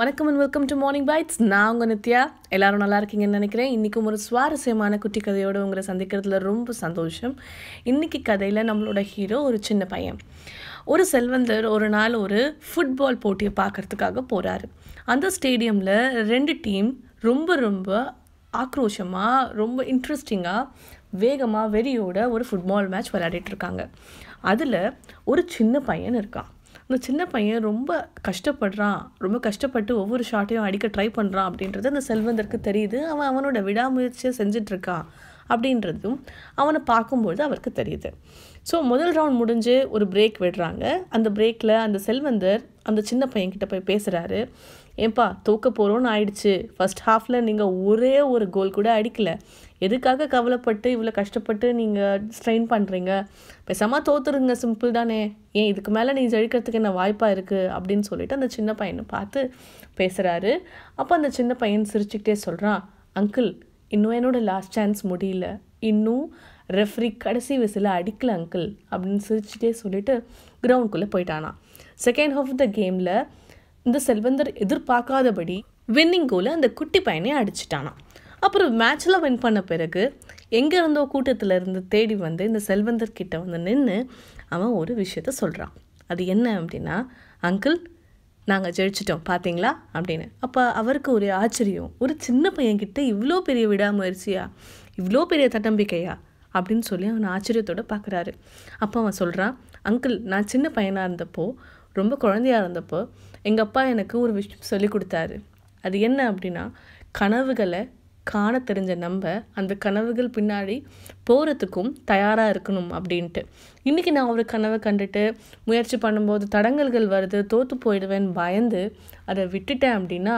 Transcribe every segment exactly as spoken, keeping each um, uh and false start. வணக்கம் and welcome to Morning Bytes. நான் உங்க நித்யா. எல்லாரும் நல்லா இருக்கீங்கன்னு நினைக்கிறேன். இன்னைக்கு ஒரு சுவாரஸ்யமான குட்டி கதையோட உங்களை சந்திக்கிறதுல ரொம்ப சந்தோஷம். இன்னைக்கு கதையில நம்மளோட ஹீரோ ஒரு சின்ன பையன். ஒரு செல்வந்தர் ஒரு நாள் ஒரு ஃபுட்பால் போட்டியை பார்க்கிறதுக்காக போறாரு. அந்த ஸ்டேடியம்ல ரெண்டு டீம் ரொம்ப ரொம்ப ஆக்ரோஷமா, ரொம்ப இன்ட்ரஸ்டிங்கா, வேகமா வெறியோட ஒரு ஃபுட்பால் மேட்ச் விளையாடிட்டு இருக்காங்க. அதுல ஒரு சின்ன பையன் இருக்கான். அந்த சின்ன பையன் ரொம்ப கஷ்டப்படுறான், ரொம்ப கஷ்டப்பட்டு ஒவ்வொரு ஷாட்டையும் அடிக்க ட்ரை பண்ணுறான் அப்படின்றது அந்த செல்வந்தருக்கு தெரியுது. அவன் அவனோட விடாமுயற்சியை செஞ்சிட்ருக்கான் அப்படின்றதும் அவனை பார்க்கும்பொழுது அவருக்கு தெரியுது. ஸோ முதல் ரவுண்ட் முடிஞ்சு ஒரு பிரேக் விடுறாங்க. அந்த பிரேக்கில் அந்த செல்வந்தர் அந்த சின்ன பையன்கிட்ட போய் பேசுகிறாரு. ஏன்பா தூக்க போகிறோன்னு ஆயிடுச்சு, ஃபஸ்ட் ஹாஃபில் நீங்கள் ஒரே ஒரு கோல் கூட அடிக்கலை, எதுக்காக கவலைப்பட்டு இவ்வளோ கஷ்டப்பட்டு நீங்கள் ஸ்ட்ரெயின் பண்ணுறீங்க, பேசாமல் தோத்துருங்க, சிம்பிள் தானே, ஏன் இதுக்கு மேலே நீ ஜெயிக்கிறதுக்கு என்ன வாய்ப்பாக இருக்குது அப்படின்னு சொல்லிட்டு அந்த சின்ன பையனை பார்த்து பேசுகிறாரு. அப்போ அந்த சின்ன பையன் சிரிச்சுக்கிட்டே சொல்கிறான், அங்கிள் இன்னும் என்னோடய லாஸ்ட் சான்ஸ் முடியல, இன்னும் ரெஃப்ரி கடைசி விசில அடிக்கல அங்கிள் அப்படின்னு சிரிச்சுட்டே சொல்லிட்டு கிரவுண்டுக்குள்ளே போயிட்டானா. செகண்ட் ஹாஃப் த கேமில் இந்த செல்வந்தர் எதிர்பார்க்காதபடி வின்னிங் கோலை அந்த குட்டி பையனே அடிச்சிட்டானா. அப்புறம் மேட்ச்சில் வின் பண்ண பிறகு எங்கே இருந்தோ கூட்டத்தில் இருந்து தேடி வந்து இந்த செல்வந்தர்கிட்ட வந்து நின்று அவன் ஒரு விஷயத்த சொல்கிறான். அது என்ன அப்படின்னா, அங்கிள் நாங்கள் ஜெயிச்சிட்டோம் பார்த்தீங்களா அப்படின்னு. அப்போ அவருக்கு ஒரு ஆச்சரியம், ஒரு சின்ன பையன்கிட்ட இவ்வளோ பெரிய விடாமுயற்சியா, இவ்வளோ பெரிய தன்னம்பிக்கையா அப்படின்னு சொல்லி அவன் ஆச்சரியத்தோடு பார்க்குறாரு. அப்போ அவன் சொல்கிறான், அங்கிள் நான் சின்ன பையனாக இருந்தப்போ, ரொம்ப குழந்தையாக இருந்தப்போ எங்கள் அப்பா எனக்கு ஒரு விஷயம் சொல்லி கொடுத்தாரு. அது என்ன அப்படின்னா, கனவுகளை காண தெரிஞ்ச நம்ம அந்த கனவுகள் பின்னாடி போகிறதுக்கும் தயாராக இருக்கணும் அப்படின்ட்டு. இன்றைக்கி நான் ஒரு கனவை கண்டுட்டு முயற்சி பண்ணும்போது தடங்கல்கள் வருது, தோற்று போயிடுவேன்னு பயந்து அதை விட்டுட்டேன் அப்படின்னா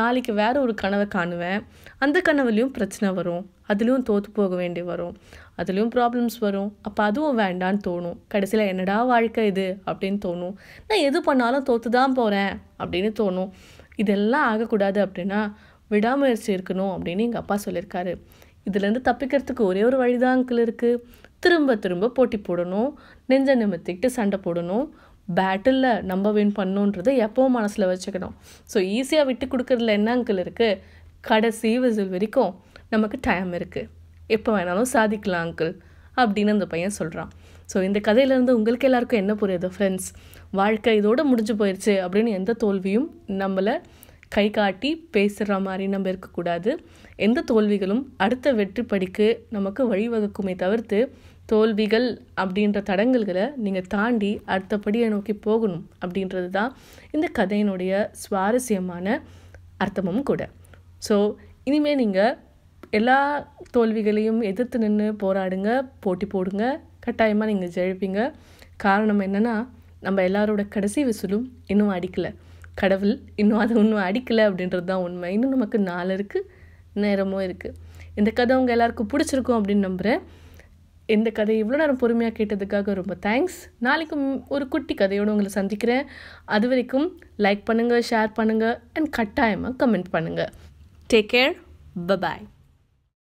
நாளைக்கு வேறு ஒரு கனவை காணுவேன், அந்த கனவுலையும் பிரச்சனை வரும், அதுலேயும் தோற்று போக வேண்டி வரும், அதுலேயும் ப்ராப்ளம்ஸ் வரும், அப்போ அதுவும் வேண்டான்னு தோணும், கடைசியில் என்னடா வாழ்க்கை இது அப்படின்னு தோணும், நான் எது பண்ணாலும் தோற்று தான் போகிறேன் அப்படின்னு தோணும். இதெல்லாம் ஆகக்கூடாது அப்படின்னா விடாமுயற்சி இருக்கணும் அப்படின்னு எங்கள் அப்பா சொல்லியிருக்காரு. இதுலேருந்து தப்பிக்கிறதுக்கு ஒரே ஒரு வழிதான்கள் இருக்குது, திரும்ப திரும்ப போட்டி போடணும், நெஞ்ச நிமித்திக்கிட்டு சண்டை போடணும், பேட்டில் நம்ம வின் பண்ணணுன்றதை எப்போவும் மனசில் வச்சுக்கணும். ஸோ ஈஸியாக விட்டு கொடுக்குறதுல என்ன அங்கிள் இருக்குது, கடைசி விசில் வரைக்கும் நமக்கு டைம் இருக்குது, எப்போ வேணாலும் சாதிக்கலாம் அங்கிள் அப்படின்னு அந்த பையன் சொல்கிறான். ஸோ இந்த கதையிலேருந்து உங்களுக்கு எல்லாருக்கும் என்ன புரியுது ஃப்ரெண்ட்ஸ், வாழ்க்கை இதோடு முடிஞ்சு போயிடுச்சு அப்படின்னு எந்த தோல்வியும் நம்மளை கை காட்டி பேசுகிற மாதிரி நம்ம இருக்கக்கூடாது. எந்த தோல்விகளும் அடுத்த வெற்றி படிக்கு நமக்கு வழிவகுக்குமே தவிர்த்து தோல்விகள் அப்படின்ற தடங்கல்களை நீங்கள் தாண்டி அடுத்தபடியை நோக்கி போகணும் அப்படின்றது தான் இந்த கதையினுடைய சுவாரஸ்யமான அர்த்தமும் கூட. ஸோ இனிமேல் நீங்கள் எல்லா தோல்விகளையும் எதிர்த்து நின்று போராடுங்க, போட்டி போடுங்க, கட்டாயமாக நீங்கள் ஜெயிப்பீங்க. காரணம் என்னென்னா, நம்ம எல்லாரோட கடைசி விசிலும் இன்னும் அடிக்கலை, கடவுள் இன்னும் அதை இன்னும் அடிக்கலை அப்படின்றது தான் உண்மை. இன்னும் நமக்கு நாள் இருக்குது, நேரமும் இருக்குது. இந்த கதை உங்கள் எல்லாருக்கும் பிடிச்சிருக்கும் அப்படின்னு நம்புகிறேன். இந்த கதை இவ்வளோ நேரம் பொறுமையாக கேட்டதுக்காக ரொம்ப தேங்க்ஸ். நாளைக்கும் ஒரு குட்டி கதையோடு உங்களை சந்திக்கிறேன். அது வரைக்கும் லைக் பண்ணுங்கள், ஷேர் பண்ணுங்கள், அண்ட் கட்டாயமாக கமெண்ட் பண்ணுங்கள். டேக் கேர், பை பாய்.